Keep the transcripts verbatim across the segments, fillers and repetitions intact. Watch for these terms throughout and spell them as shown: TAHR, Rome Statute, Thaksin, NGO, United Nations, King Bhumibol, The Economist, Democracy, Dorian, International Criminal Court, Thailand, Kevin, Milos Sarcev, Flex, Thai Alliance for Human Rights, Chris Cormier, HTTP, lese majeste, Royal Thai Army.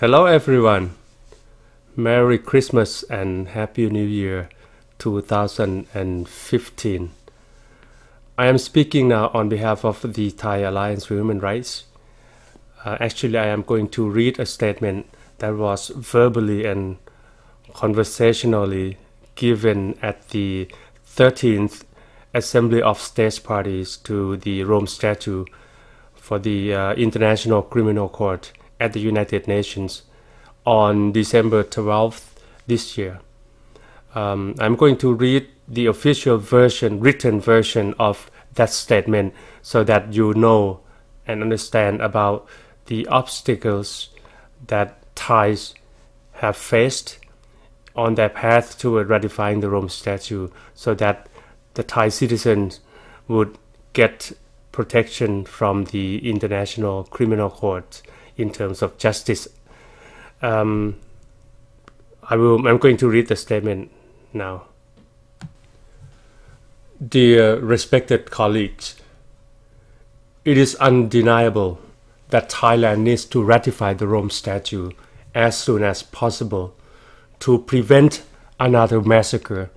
Hello everyone, Merry Christmas and Happy New Year two thousand fifteen. I am speaking now on behalf of the Thai Alliance for Human Rights. Uh, actually, I am going to read a statement that was verbally and conversationally given at the thirteenth Assembly of States Parties to the Rome Statute for the uh, International Criminal Court at the United Nations on December twelfth this year. Um, I'm going to read the official version, written version of that statement so that you know and understand about the obstacles that Thais have faced on their path toward ratifying the Rome Statute so that the Thai citizens would get protection from the International Criminal Court in terms of justice. Um, I will, I'm going to read the statement now. Dear respected colleagues, it is undeniable that Thailand needs to ratify the Rome Statute as soon as possible to prevent another massacre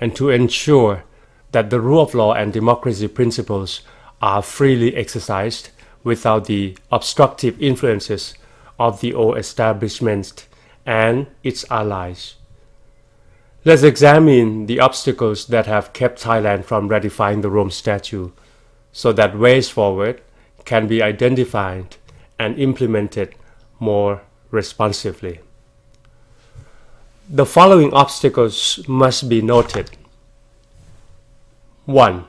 and to ensure that the rule of law and democracy principles are freely exercised without the obstructive influences of the old establishment and its allies. Let's examine the obstacles that have kept Thailand from ratifying the Rome Statute so that ways forward can be identified and implemented more responsively. The following obstacles must be noted. One,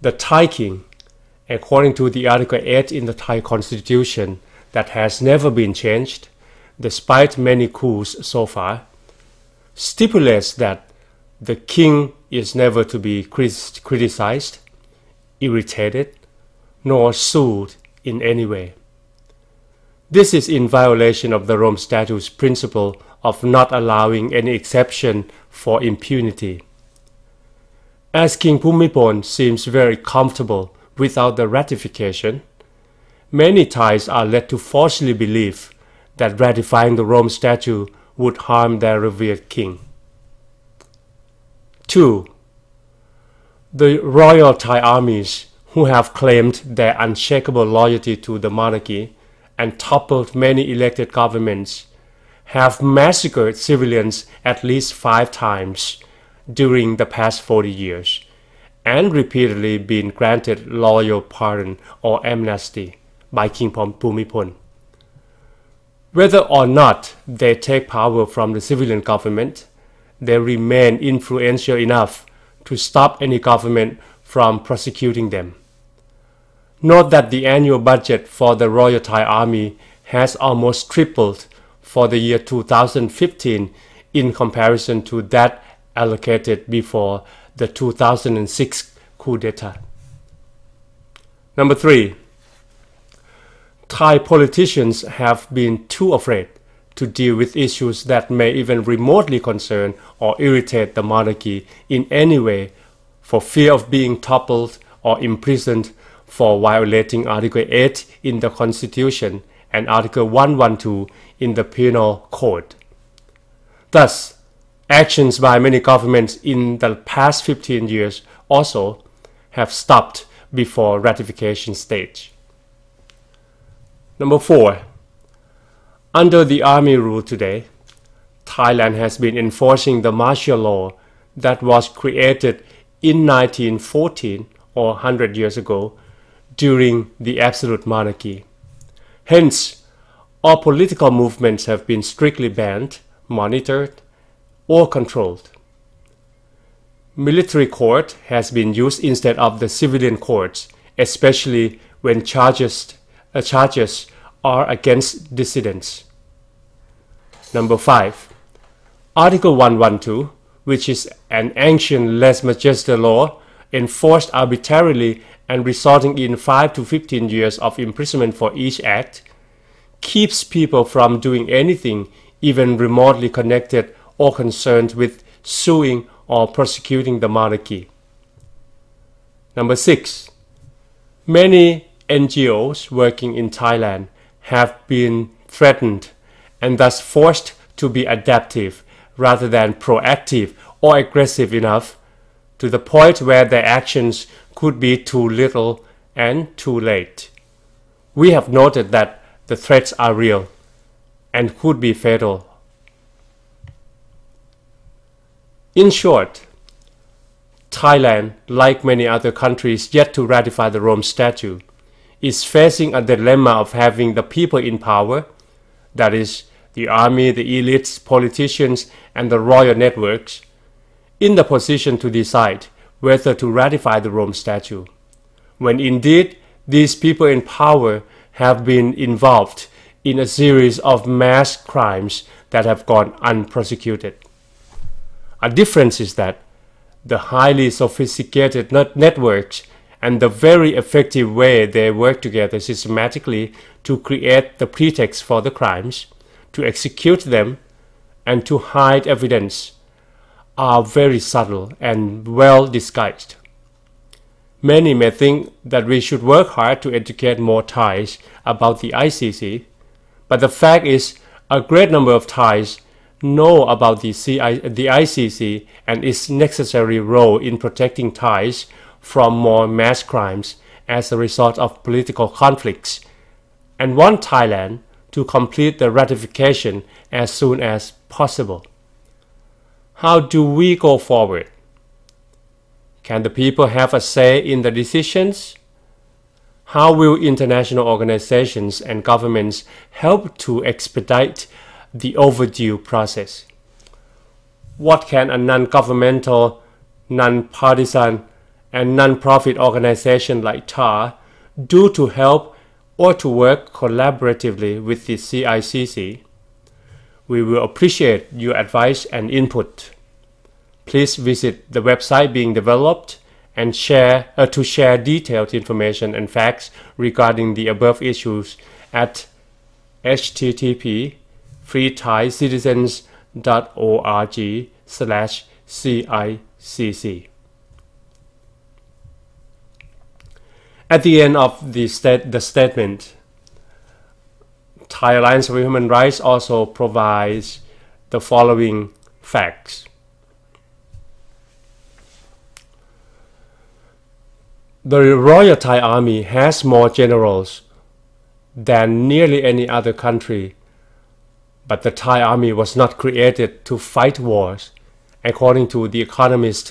the Thai King, according to the Article eight in the Thai Constitution that has never been changed, despite many coups so far, stipulates that the King is never to be crit- criticized, irritated, nor sued in any way. This is in violation of the Rome Statute's principle of not allowing any exception for impunity. As King Bhumibol seems very comfortable without the ratification, many Thais are led to falsely believe that ratifying the Rome Statute would harm their revered king. Two, the Royal Thai Armies, who have claimed their unshakable loyalty to the monarchy and toppled many elected governments, have massacred civilians at least five times during the past forty years. And repeatedly been granted royal pardon or amnesty by King Bhumibol. Whether or not they take power from the civilian government, they remain influential enough to stop any government from prosecuting them. Note that the annual budget for the Royal Thai Army has almost tripled for the year two thousand fifteen in comparison to that allocated before the two thousand six coup d'etat. Number three, Thai politicians have been too afraid to deal with issues that may even remotely concern or irritate the monarchy in any way for fear of being toppled or imprisoned for violating Article eight in the Constitution and Article one twelve in the Penal Code. Thus, actions by many governments in the past fifteen years also have stopped before ratification stage. Number four, under the army rule today, Thailand has been enforcing the martial law that was created in nineteen fourteen or one hundred years ago during the absolute monarchy. Hence, all political movements have been strictly banned, monitored, or controlled. Military court has been used instead of the civilian courts, especially when charges, uh, charges are against dissidents. Number five, Article one twelve, which is an ancient lese majeste law enforced arbitrarily and resulting in five to fifteen years of imprisonment for each act, keeps people from doing anything even remotely connected or concerned with suing or prosecuting the monarchy. Number six, many N G Os working in Thailand have been threatened and thus forced to be adaptive rather than proactive or aggressive enough, to the point where their actions could be too little and too late. We have noted that the threats are real and could be fatal. In short, Thailand, like many other countries yet to ratify the Rome Statute, is facing a dilemma of having the people in power, that is, the army, the elites, politicians, and the royal networks, in the position to decide whether to ratify the Rome Statute, when indeed these people in power have been involved in a series of mass crimes that have gone unprosecuted. A difference is that the highly sophisticated networks and the very effective way they work together systematically to create the pretext for the crimes, to execute them, and to hide evidence are very subtle and well disguised. Many may think that we should work hard to educate more Thais about the I C C, but the fact is a great number of Thais know about the C I, the I C C and its necessary role in protecting Thais from more mass crimes as a result of political conflicts, and want Thailand to complete the ratification as soon as possible. How do we go forward? Can the people have a say in the decisions? How will international organizations and governments help to expedite the overdue process? What can a non-governmental, non-partisan, and non-profit organization like T A R do to help or to work collaboratively with the C I C C? We will appreciate your advice and input. Please visit the website being developed and share uh, to share detailed information and facts regarding the above issues at H T T P free thai citizens dot org slash C I C C. At the end of the, stat- the statement, Thai Alliance for Human Rights also provides the following facts. The Royal Thai Army has more generals than nearly any other country, but the Thai Army was not created to fight wars, according to The Economist,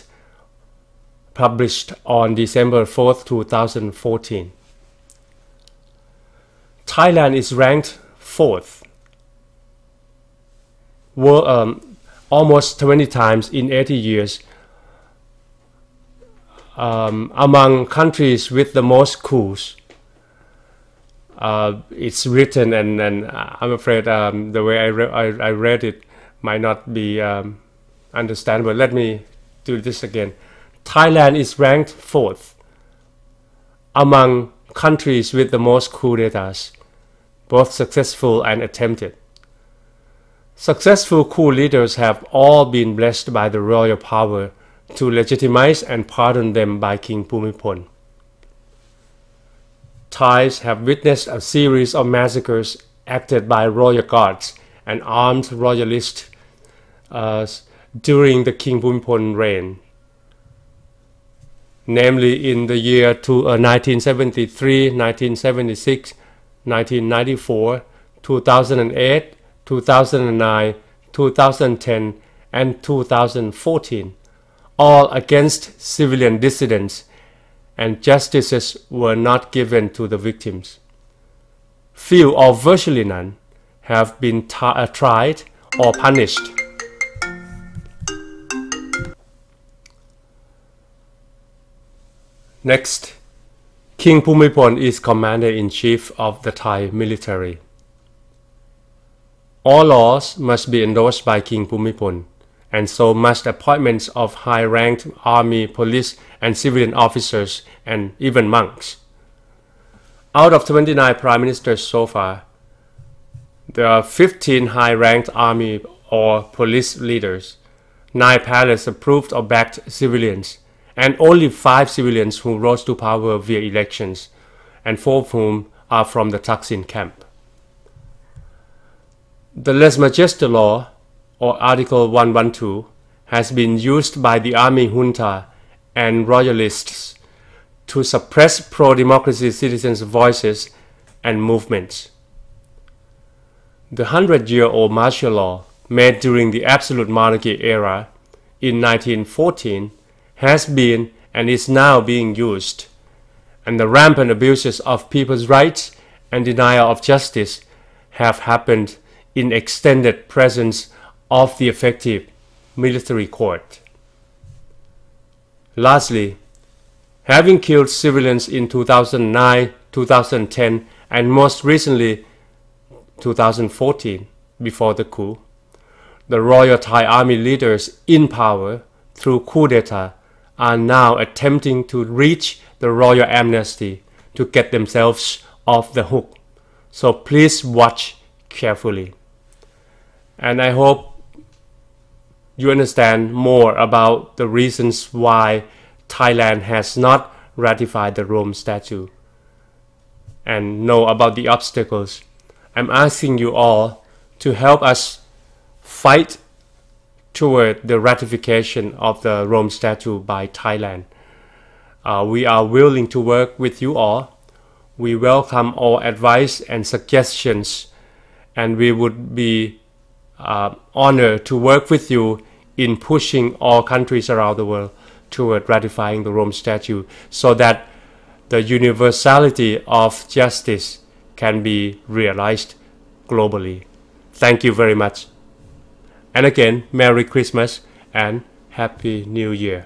published on December fourth, twenty fourteen. Thailand is ranked fourth, well, um, almost twenty times in eighty years, um, among countries with the most coups. Uh, it's written, and, and I'm afraid um, the way I, re- I, I read it might not be um, understandable. Let me do this again. Thailand is ranked fourth among countries with the most coup d'etats, both successful and attempted. Successful coup leaders have all been blessed by the royal power to legitimize and pardon them by King Bhumibol. Thais have witnessed a series of massacres acted by royal guards and armed royalists uh, during the King Bhumibol reign, namely in the year nineteen seventy-three, nineteen seventy-six, nineteen ninety-four, two thousand eight, two thousand nine, two thousand ten, and two thousand fourteen, all against civilian dissidents, and justices were not given to the victims. Few or virtually none have been t- uh, tried or punished. Next, King Bhumibol is Commander-in-Chief of the Thai military. All laws must be endorsed by King Bhumibol, and so must appointments of high-ranked army, police, and civilian officers, and even monks. Out of twenty-nine prime ministers so far, there are fifteen high-ranked army or police leaders, nine palace approved or backed civilians, and only five civilians who rose to power via elections, and four of whom are from the Thaksin camp. The lese majeste law, or Article one twelve, has been used by the army junta and royalists to suppress pro-democracy citizens' voices and movements. The hundred-year-old martial law made during the absolute monarchy era in nineteen fourteen has been and is now being used, and the rampant abuses of people's rights and denial of justice have happened in extended presence of the effective military court. Lastly, having killed civilians in two thousand nine, two thousand ten, and most recently two thousand fourteen, before the coup, the Royal Thai Army leaders in power through coup d'etat are now attempting to reach the royal amnesty to get themselves off the hook. So please watch carefully. And I hope you understand more about the reasons why Thailand has not ratified the Rome Statute, and know about the obstacles. I'm asking you all to help us fight toward the ratification of the Rome Statute by Thailand. Uh, we are willing to work with you all. We welcome all advice and suggestions, and we would be uh, honored to work with you in pushing all countries around the world toward ratifying the Rome Statute so that the universality of justice can be realized globally. Thank you very much. And again, Merry Christmas and Happy New Year.